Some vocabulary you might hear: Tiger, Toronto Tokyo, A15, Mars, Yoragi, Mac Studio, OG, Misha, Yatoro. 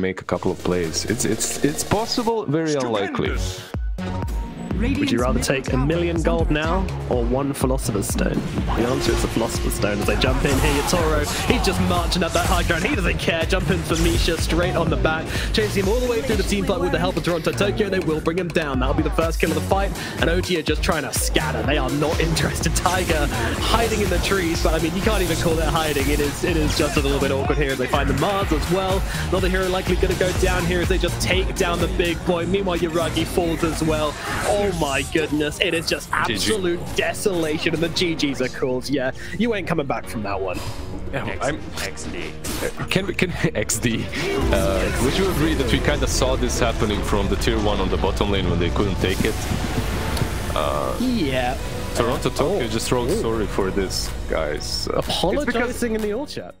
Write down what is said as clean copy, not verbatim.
Make a couple of plays. It's possible, very unlikely. Would you rather take $1 million gold now or one Philosopher's Stone? The answer is the Philosopher's Stone as they jump in here. Yatoro, he's just marching up that high ground. He doesn't care. Jump in for Misha straight on the back. Chasing him all the way through the team fight with the help of Toronto Tokyo. They will bring him down. That'll be the first kill of the fight. And OG are just trying to scatter. They are not interested. Tiger hiding in the trees, but I mean, you can't even call it hiding. It is just a little bit awkward here as they find the Mars as well. Another hero likely going to go down here as they just take down the big boy. Meanwhile, Yoragi falls as well. Oh my goodness, it is just absolute desolation, and the GGs are called. Yeah, you ain't coming back from that one. Yeah, well, XD. Can we XD? Would you agree that we kind of saw this happening from the tier 1 on the bottom lane when they couldn't take it? Yeah. Toronto Tokyo just wrote sorry for this, guys. Apologizing in the old chat.